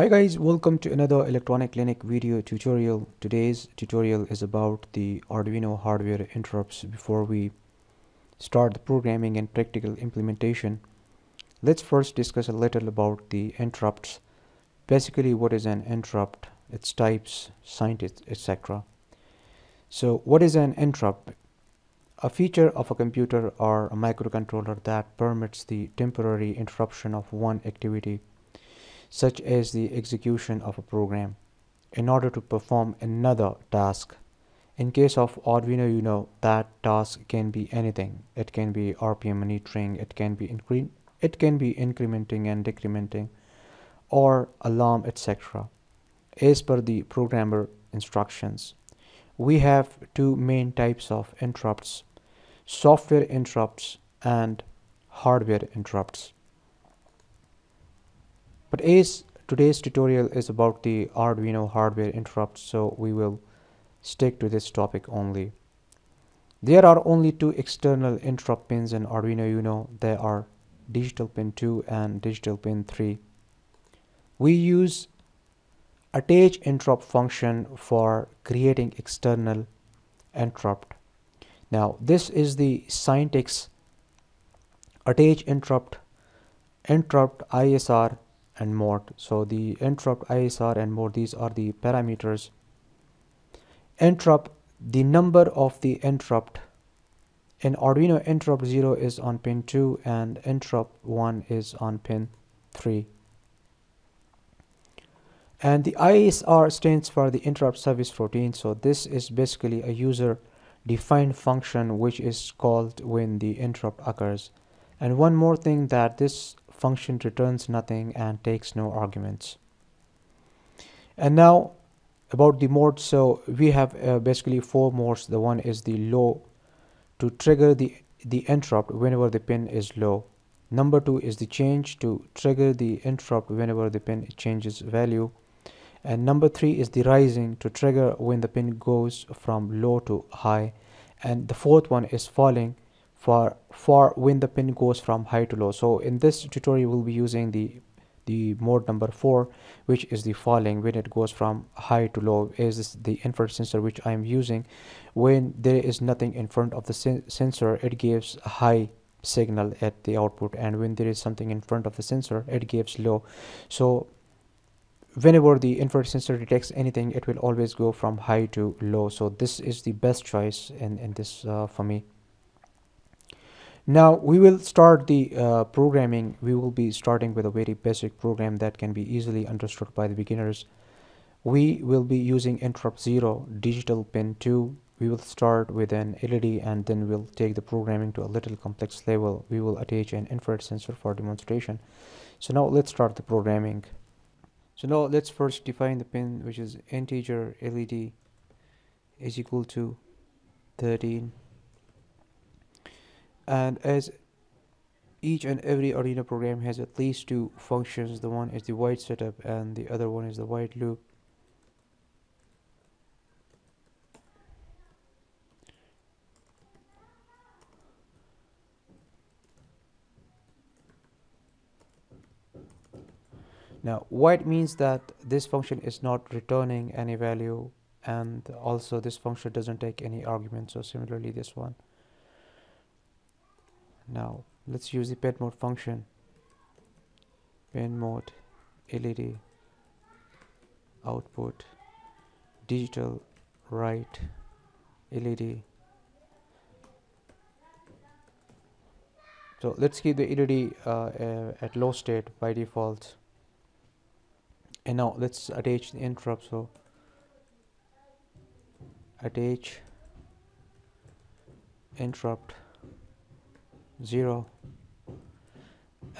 Hi guys, welcome to another Electronic Clinic video tutorial. Today's tutorial is about the Arduino hardware interrupts. Before we start the programming and practical implementation, let's first discuss a little about the interrupts. Basically, what is an interrupt, its types, scientists, etc. So what is an interrupt? A feature of a computer or a microcontroller that permits the temporary interruption of one activity, such as the execution of a program, in order to perform another task. In case of Arduino, you know that task can be anything. It can be RPM monitoring, it can be incrementing and decrementing, or alarm, etc. As per the programmer instructions, we have two main types of interrupts: software interrupts and hardware interrupts. But as today's tutorial is about the Arduino hardware interrupts, so we will stick to this topic only. There are only two external interrupt pins in Arduino, you know. They are digital pin 2 and digital pin 3. We use attach interrupt function for creating external interrupt. Now this is the Syntex attach interrupt ISR and more. So the interrupt, ISR and more, these are the parameters. Interrupt, the number of the interrupt. In Arduino, interrupt 0 is on pin 2 and interrupt 1 is on pin 3. And the ISR stands for the interrupt service routine. So this is basically a user defined function which is called when the interrupt occurs. And one more thing, that this function returns nothing and takes no arguments. And now about the modes. So we have basically four modes. The one is the low, to trigger the interrupt whenever the pin is low. Number two is the change, to trigger the interrupt whenever the pin changes value. And number three is the rising, to trigger when the pin goes from low to high. And the fourth one is falling, for when the pin goes from high to low. So in this tutorial we'll be using the mode number 4, which is the falling, when it goes from high to low. Is the infrared sensor which I am using. When there is nothing in front of the sensor, it gives a high signal at the output, and when there is something in front of the sensor, it gives low. So whenever the infrared sensor detects anything, it will always go from high to low. So this is the best choice in this for me. Now we will start the programming. We will be starting with a very basic program that can be easily understood by the beginners. We will be using interrupt 0, digital pin 2. We will start with an LED and then we'll take the programming to a little complex level. We will attach an infrared sensor for demonstration. So now let's start the programming. So now let's first define the pin, which is integer LED is equal to 13. And as each and every Arduino program has at least two functions, the one is the white setup and the other one is the white loop. Now white means that this function is not returning any value, and also this function doesn't take any argument. So similarly this one. Now let's use the pin mode function. Pin mode LED output digital write LED. So let's keep the LED at low state by default. And now let's attach the interrupt. So attach interrupt 0,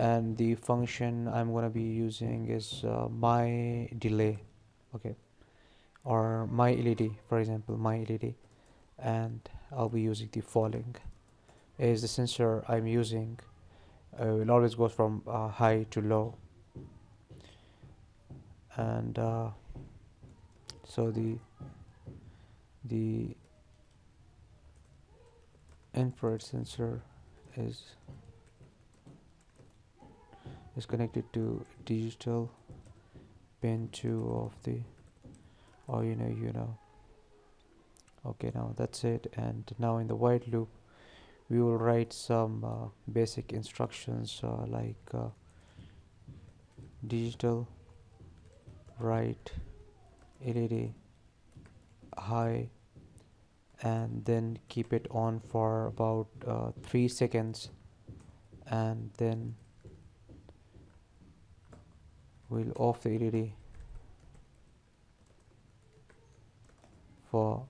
and the function I'm going to be using is my delay, okay, or my LED, for example, my LED. And I'll be using the falling as the sensor I'm using. It always goes from high to low. And so the infrared sensor is connected to digital pin 2 of the Arduino Uno. Okay, now that's it. And now in the while loop we will write some basic instructions like digital write LED high, and then keep it on for about 3 seconds, and then we'll off the LED for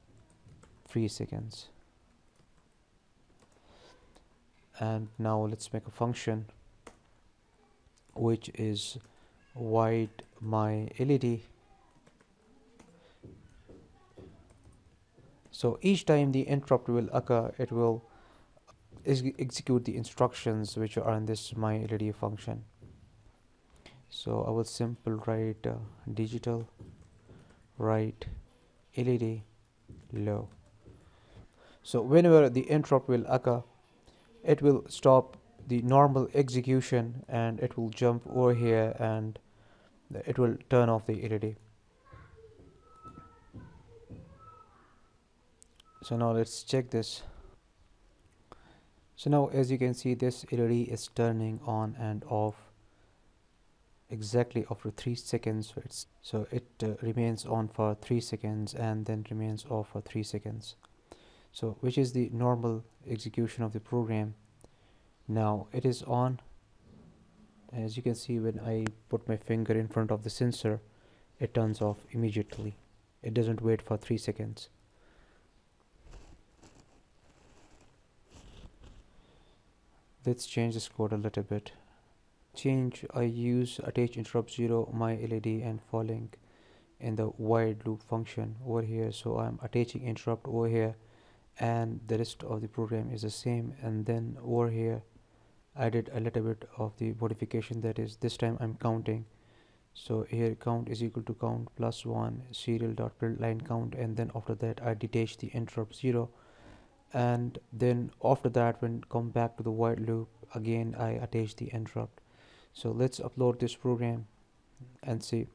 3 seconds. And now let's make a function which is wide my LED. So each time the interrupt will occur, it will execute the instructions which are in this my LED function. So I will simply write digital write LED low. So whenever the interrupt will occur, it will stop the normal execution and it will jump over here and it will turn off the LED. So now let's check this. So now as you can see, this LED is turning on and off exactly after 3 seconds. So it remains on for 3 seconds and then remains off for 3 seconds. So which is the normal execution of the program. Now it is on. As you can see, when I put my finger in front of the sensor, it turns off immediately. It doesn't wait for 3 seconds. Let's change this code a little bit. Change, I use attach interrupt 0 my LED and falling in the wide loop function over here. So I'm attaching interrupt over here, and the rest of the program is the same. And then over here I did a little bit of the modification, that is, this time I'm counting. So here count is equal to count plus 1 serial dot print line count, and then after that I detach the interrupt 0, and then after that when come back to the while loop again I attach the interrupt. So let's upload this program and see.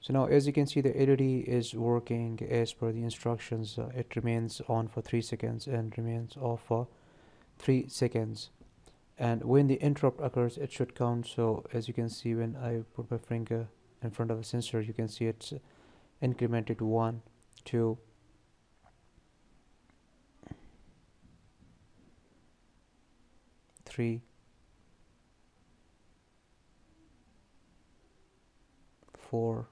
So now as you can see, the LED is working as per the instructions. It remains on for 3 seconds and remains off for 3 seconds. And when the interrupt occurs, it should count. So as you can see, when I put my finger in front of the sensor, you can see it's incremented 1, 2. Three. 4.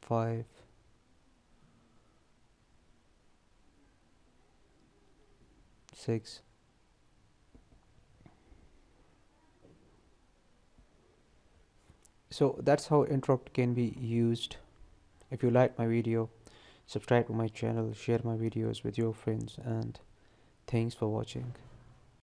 5, 6, 7. So that's how interrupt can be used. If you like my video, subscribe to my channel, share my videos with your friends, and thanks for watching.